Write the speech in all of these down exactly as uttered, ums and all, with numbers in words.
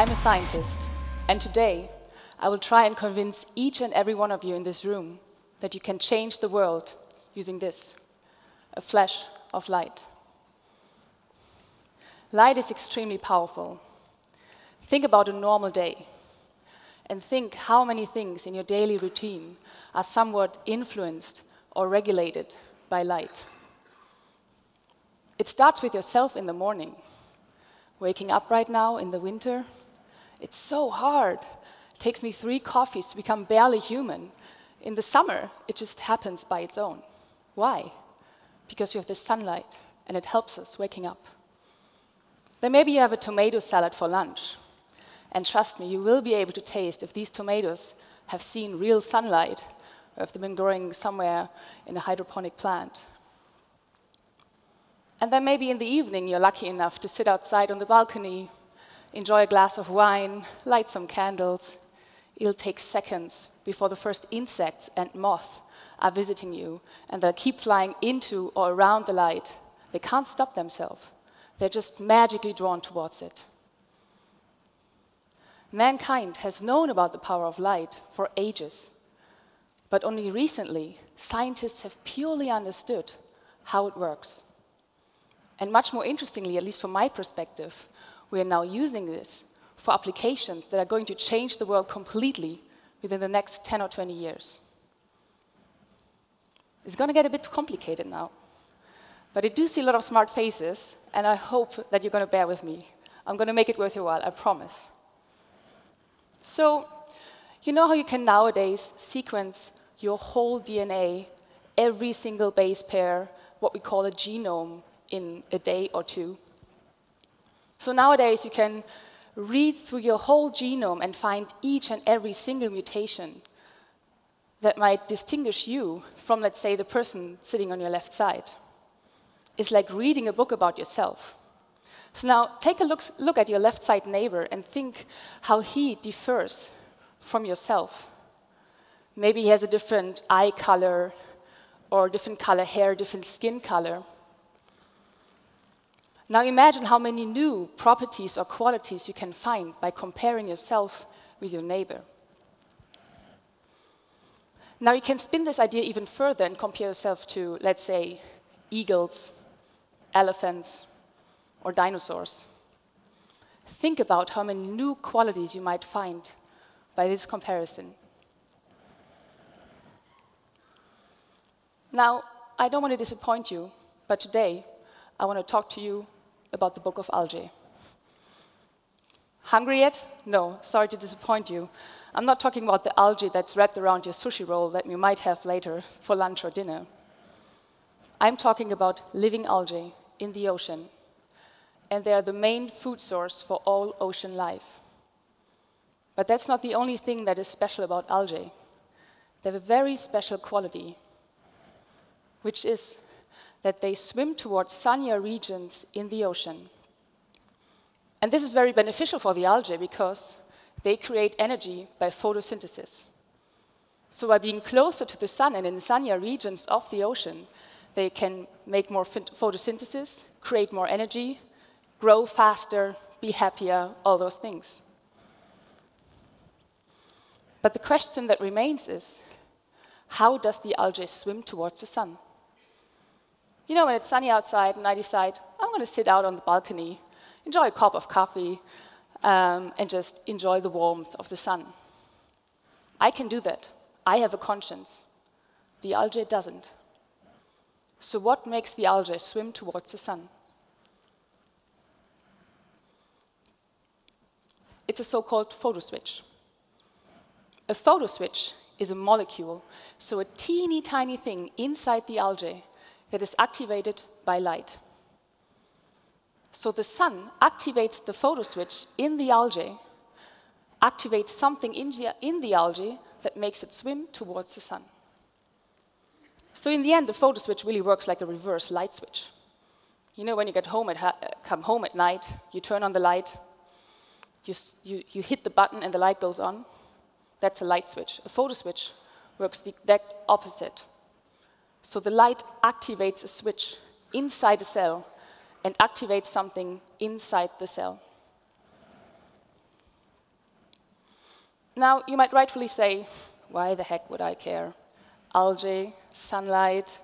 I'm a scientist, and today I will try and convince each and every one of you in this room that you can change the world using this, a flash of light. Light is extremely powerful. Think about a normal day, and think how many things in your daily routine are somewhat influenced or regulated by light. It starts with yourself in the morning. Waking up right now in the winter, it's so hard. It takes me three coffees to become barely human. In the summer, it just happens by its own. Why? Because we have the sunlight, and it helps us waking up. Then maybe you have a tomato salad for lunch. And trust me, you will be able to taste if these tomatoes have seen real sunlight, or if they've been growing somewhere in a hydroponic plant. And then maybe in the evening, you're lucky enough to sit outside on the balcony, enjoy a glass of wine, light some candles. It'll take seconds before the first insects and moths are visiting you, and they'll keep flying into or around the light. They can't stop themselves. They're just magically drawn towards it. Mankind has known about the power of light for ages, but only recently, scientists have purely understood how it works. And much more interestingly, at least from my perspective, we are now using this for applications that are going to change the world completely within the next ten or twenty years. It's going to get a bit complicated now, but I do see a lot of smart faces, and I hope that you're going to bear with me. I'm going to make it worth your while, I promise. So, you know how you can nowadays sequence your whole D N A, every single base pair, what we call a genome, in a day or two? So nowadays, you can read through your whole genome and find each and every single mutation that might distinguish you from, let's say, the person sitting on your left side. It's like reading a book about yourself. So now, take a look, look at your left side neighbor and think how he differs from yourself. Maybe he has a different eye color, or different color hair, different skin color. Now imagine how many new properties or qualities you can find by comparing yourself with your neighbor. Now you can spin this idea even further and compare yourself to, let's say, eagles, elephants, or dinosaurs. Think about how many new qualities you might find by this comparison. Now, I don't want to disappoint you, but today, I want to talk to you about the book of algae. Hungry yet? No, sorry to disappoint you. I'm not talking about the algae that's wrapped around your sushi roll that you might have later for lunch or dinner. I'm talking about living algae in the ocean, and they are the main food source for all ocean life. But that's not the only thing that is special about algae. They have a very special quality, which is that they swim towards sunnier regions in the ocean. And this is very beneficial for the algae because they create energy by photosynthesis. So by being closer to the sun and in the sunnier regions of the ocean, they can make more photosynthesis, create more energy, grow faster, be happier, all those things. But the question that remains is, how does the algae swim towards the sun? You know, when it's sunny outside and I decide, I'm going to sit out on the balcony, enjoy a cup of coffee, um, and just enjoy the warmth of the sun. I can do that. I have a conscience. The algae doesn't. So what makes the algae swim towards the sun? It's a so-called photoswitch. A photoswitch is a molecule, so a teeny tiny thing inside the algae that is activated by light. So the sun activates the photoswitch in the algae, activates something in the, in the algae that makes it swim towards the sun. So in the end, the photoswitch really works like a reverse light switch. You know, when you get home at come home at night, you turn on the light, you, you, you hit the button and the light goes on. That's a light switch. A photoswitch works the exact opposite. So the light activates a switch inside a cell and activates something inside the cell. Now, you might rightfully say, why the heck would I care? Algae, sunlight,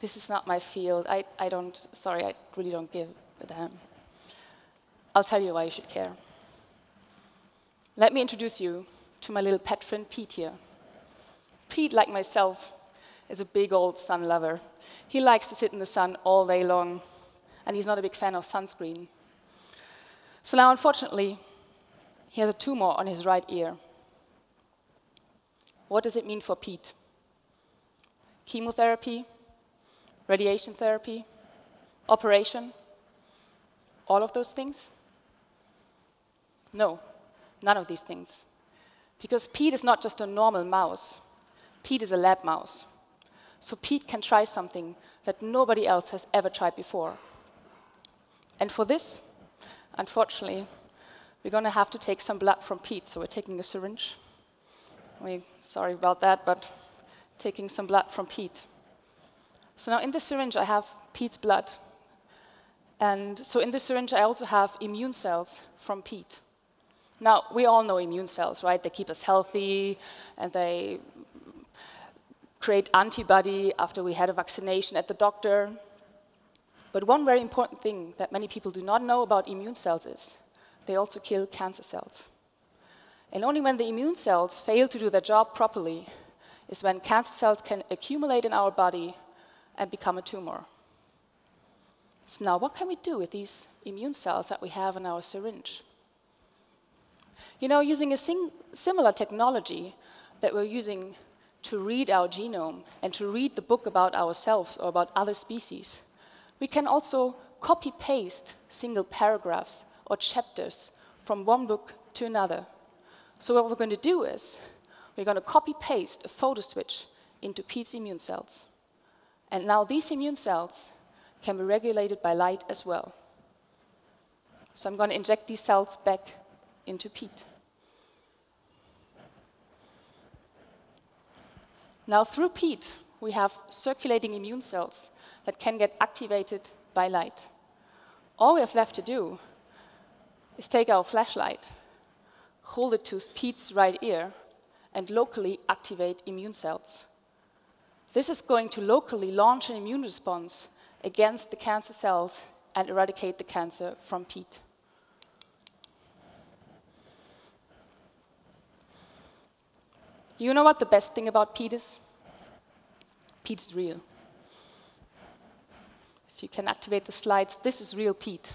this is not my field. I, I don't, sorry, I really don't give a damn. I'll tell you why you should care. Let me introduce you to my little pet friend Pete here. Pete, like myself, is a big old sun lover. He likes to sit in the sun all day long, and he's not a big fan of sunscreen. So now, unfortunately, he has a tumor on his right ear. What does it mean for Pete? Chemotherapy? Radiation therapy? Operation? All of those things? No, none of these things. Because Pete is not just a normal mouse. Pete is a lab mouse. So Pete can try something that nobody else has ever tried before. And for this, unfortunately, we're going to have to take some blood from Pete. So we're taking a syringe. We're sorry about that, but taking some blood from Pete. So now in the syringe, I have Pete's blood. And so in the syringe, I also have immune cells from Pete. Now, we all know immune cells, right? They keep us healthy, and they create antibody after we had a vaccination at the doctor. But one very important thing that many people do not know about immune cells is they also kill cancer cells. And only when the immune cells fail to do their job properly is when cancer cells can accumulate in our body and become a tumor. So now, what can we do with these immune cells that we have in our syringe? You know, using a sing similar technology that we're using to read our genome and to read the book about ourselves or about other species, we can also copy-paste single paragraphs or chapters from one book to another. So what we're going to do is we're going to copy-paste a photo switch into Pete's immune cells. And now these immune cells can be regulated by light as well. So I'm going to inject these cells back into Pete. Now through Pete, we have circulating immune cells that can get activated by light. All we have left to do is take our flashlight, hold it to Pete's right ear, and locally activate immune cells. This is going to locally launch an immune response against the cancer cells and eradicate the cancer from Pete. You know what the best thing about Pete is? Pete's real. If you can activate the slides, this is real Pete.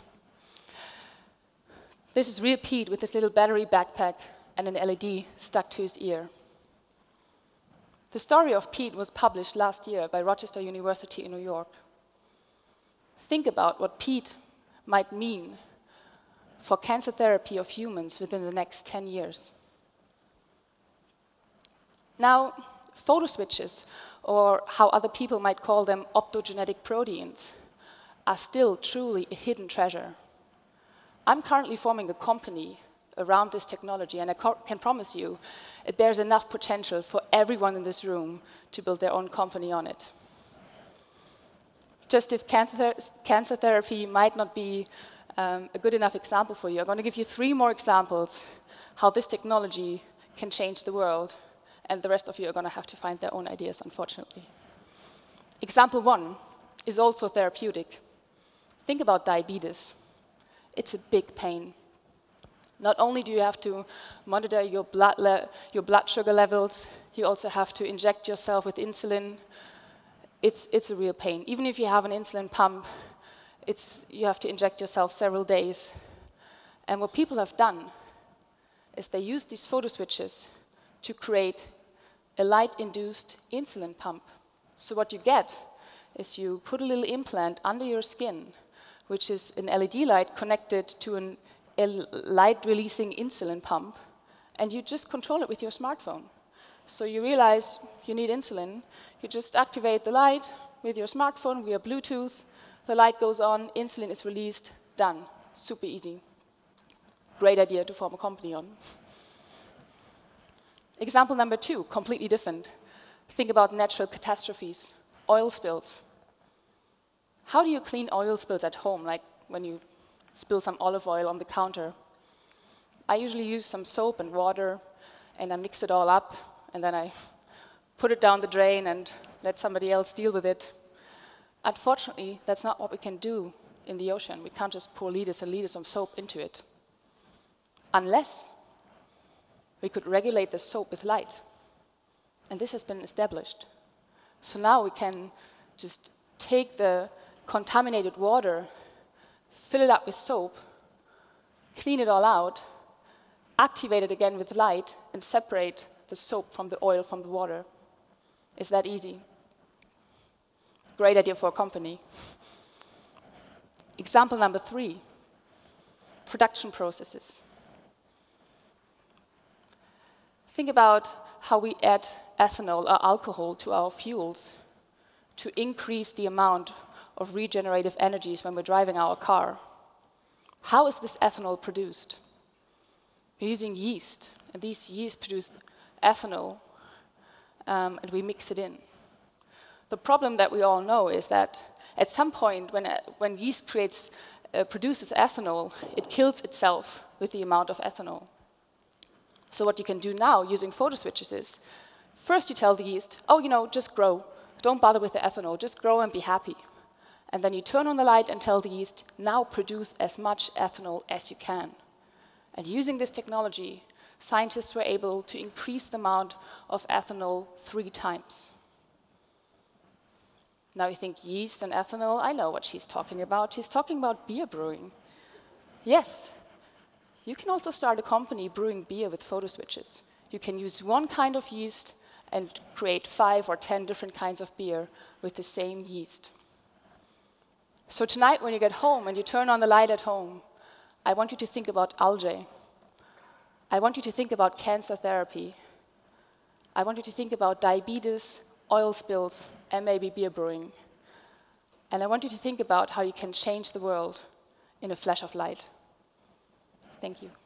This is real Pete with his little battery backpack and an L E D stuck to his ear. The story of Pete was published last year by Rochester University in New York. Think about what Pete might mean for cancer therapy of humans within the next ten years. Now, photo switches, or how other people might call them optogenetic proteins, are still truly a hidden treasure. I'm currently forming a company around this technology, and I can promise you it bears enough potential for everyone in this room to build their own company on it. Just if cancer, ther cancer therapy might not be um, a good enough example for you, I'm going to give you three more examples how this technology can change the world, and the rest of you are going to have to find their own ideas, unfortunately. Example one is also therapeutic. Think about diabetes. It's a big pain. Not only do you have to monitor your blood, le your blood sugar levels, you also have to inject yourself with insulin. It's, it's a real pain. Even if you have an insulin pump, it's, you have to inject yourself several days. And what people have done is they use these photo switches to create a light-induced insulin pump. So what you get is you put a little implant under your skin, which is an L E D light connected to an a light-releasing insulin pump, and you just control it with your smartphone. So you realize you need insulin. You just activate the light with your smartphone via Bluetooth. The light goes on, insulin is released, done. Super easy. Great idea to form a company on. Example number two, completely different. Think about natural catastrophes, oil spills. How do you clean oil spills at home, like when you spill some olive oil on the counter? I usually use some soap and water and I mix it all up, and then I put it down the drain and let somebody else deal with it. Unfortunately, that's not what we can do in the ocean. We can't just pour liters and liters of soap into it. Unless we could regulate the soap with light. And this has been established. So now we can just take the contaminated water, fill it up with soap, clean it all out, activate it again with light, and separate the soap from the oil from the water. It's that easy. Great idea for a company. Example number three, production processes. Think about how we add ethanol or alcohol to our fuels to increase the amount of regenerative energies when we're driving our car. How is this ethanol produced? We're using yeast, and these yeast produce ethanol, um, and we mix it in. The problem that we all know is that at some point, when, uh, when yeast creates, uh, produces ethanol, it kills itself with the amount of ethanol. So what you can do now using photo switches is, first you tell the yeast, oh, you know, just grow. Don't bother with the ethanol. Just grow and be happy. And then you turn on the light and tell the yeast, now produce as much ethanol as you can. And using this technology, scientists were able to increase the amount of ethanol three times. Now you think yeast and ethanol, I know what she's talking about. She's talking about beer brewing. Yes, you can also start a company brewing beer with photo switches. You can use one kind of yeast and create five or ten different kinds of beer with the same yeast. So tonight when you get home and you turn on the light at home, I want you to think about algae. I want you to think about cancer therapy. I want you to think about diabetes, oil spills, and maybe beer brewing. And I want you to think about how you can change the world in a flash of light. Thank you.